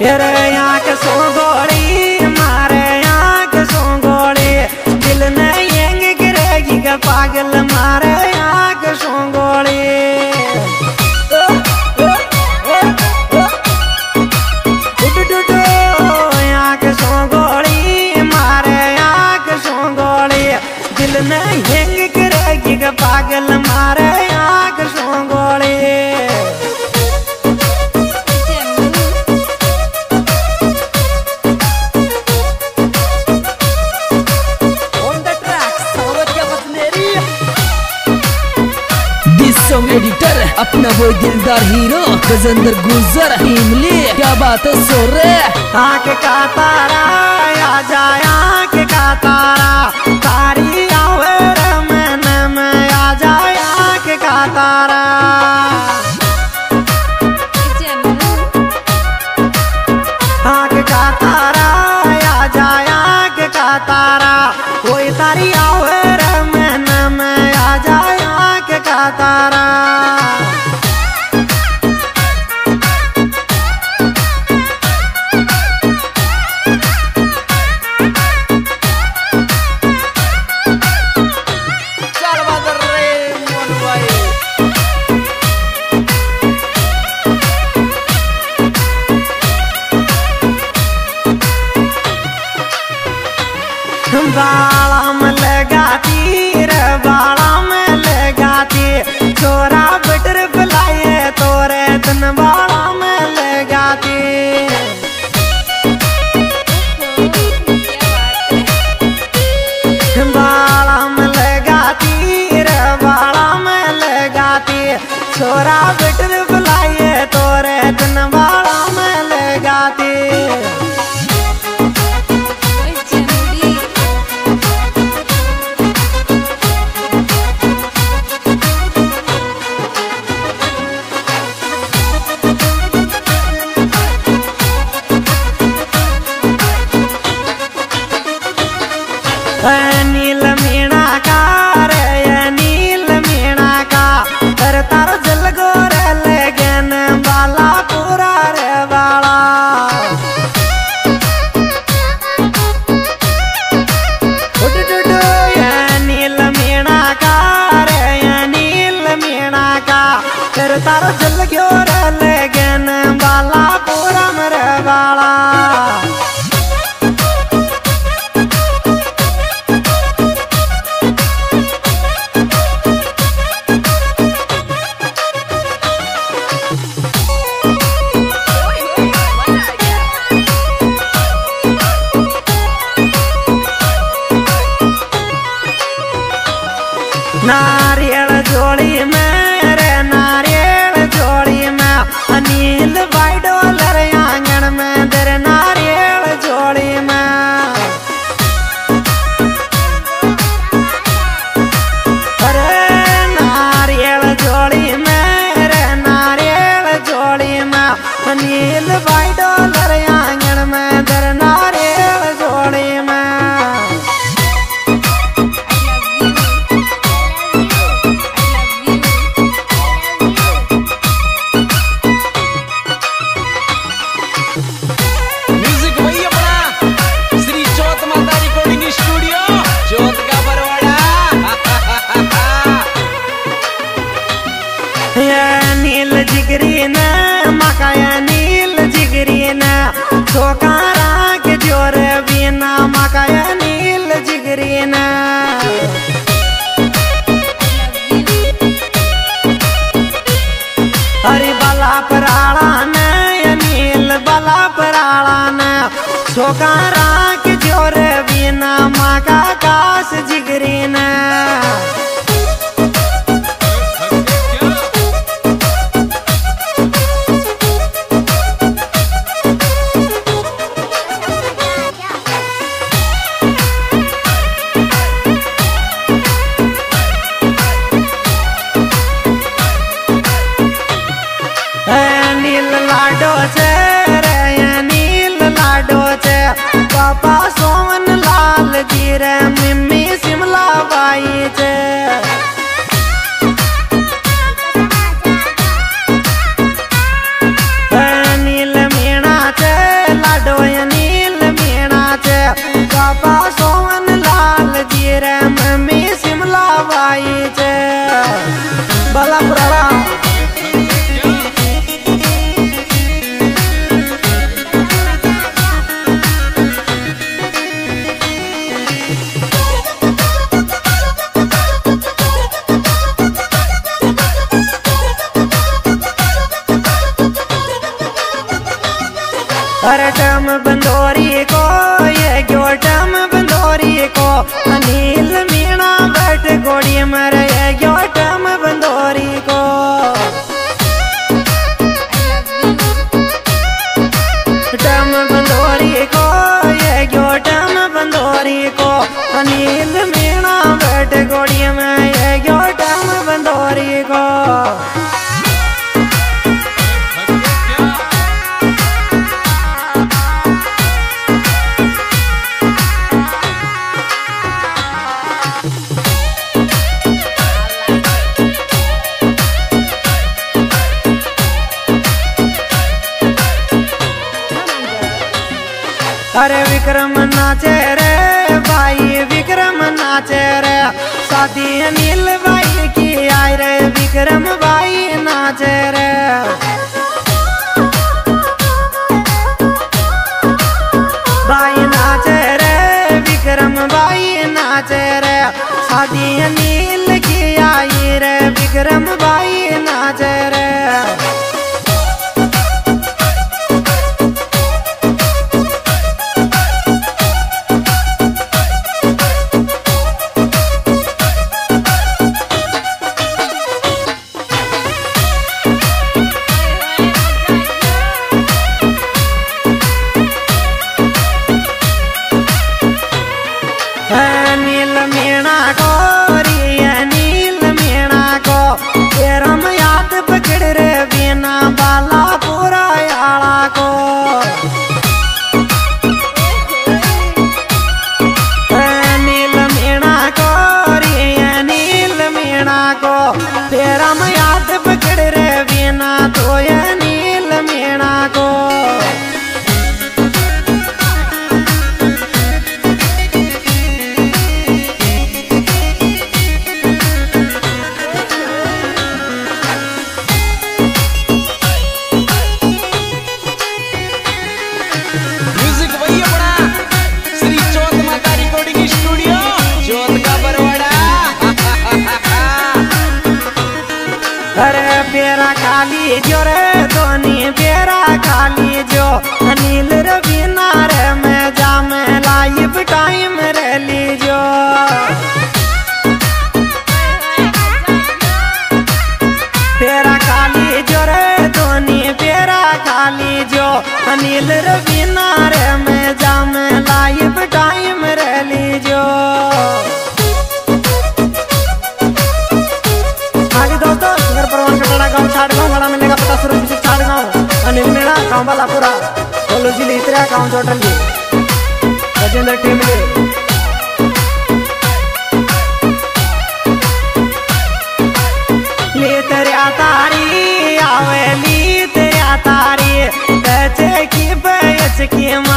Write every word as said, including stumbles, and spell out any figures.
मेरे आँख सोंगोली मारे आँख सोंगोली दिल में यंग गिरेगी का पागल मारे आँख सोंगोली। डुडुडु आँख सोंगोली मारे आँख सोंगोली दिल में यंग गिरेगी का पागल मारे आँख सोंगोली। एडिटर अपना वो दिलदार हीरो गजेंद्र गुर्जर हिमली क्या बात है सोरे। आँख का तारा आजा आँख का तारा तारी आवे रे मन में आजा आँख का तारा। आँख का तारा आजा आँख का तारा कोई तारी आवे रे मन में आजा आँख का तारा। बाड़ा में लगाती रे बाड़ा में लगाती छोरा बटर बुलाए तोरे तन बाड़ा में लगाती। बाड़ा में लगाती रे बाड़ा में लगाती छोरा बटर बुलाए तोरे तन बाड़ा में लगाती। नील मीणा का रे नील मीणा का तर तार जल गोरे लगन बाला पूरा रे बाला। नील मीणा का रे नील मीणा का तर तार जल गोरे लगन बाला पूरा रे बाला। नारियल जोड़ी में रे नारियल जोड़ी में अनिल भाई डॉलर आंगन में तेरे नारियल जोड़ी में। अरे नारियल जोड़ी में रे नारियल जोड़ी में अनिल भाई डॉलर आंगन में तेरे नारियल जोड़ी में। नील जिगरी न मकाया नील जिगरी न छोकारा के जोरे बिना मकाया नील जिगरी न। अरे बाला पराड़ा न नील बाला पराड़ा न छोकारा के जोरे बिना मका काश जिगरी न। पापा सोमन लाल जी रे मिम्मी शिमला बाई जे। नील मीणा चे और टम बंदोरी को ये गो टम बंदोरी को अनिल मीणा बट गोड़ी मर ये गो टम बंदोरी को। टम बंदोरी को ये गो टम बंदोरी को अनिल मीणा बट गोड़ी में ये गो टम बंदोरी को। अरे विक्रम नाचे रे भाई विक्रम नाचे रे शादी अनिल भाई की आई रे विक्रम भाई नाचे रे। भाई नाचे रे विक्रम भाई नाचे रे शादी अनिल की आई रे विक्रम भाई नाचे रे। अनिल मीणा को री अनिल मीणा को तेरम याद पकड़ रे बिना बाला पूरा याला को। अनिल मीणा को री अनिल मीणा को तेरम याद पकड़ रे बिना तो अनिल मीणा को। अरे बेरा काली जो रे धोनी बेरा काली जो अनिल रवीना रे मैं जा मैं लाइफ टाइम रे लीजो। बेरा काली जो रे धोनी बेरा काली जो अनिल रवीना रे मैं जा मैं लाइफ टाइम रे लीजो। मिलेगा पता शुरू से चार गाँव अनिल मीणा गाँव वाला पूरा बोलो जिले इतरा गाँव टोटल राजेंद्र टीम ले। तारी आवे ली तेरा तारी बचे की बच की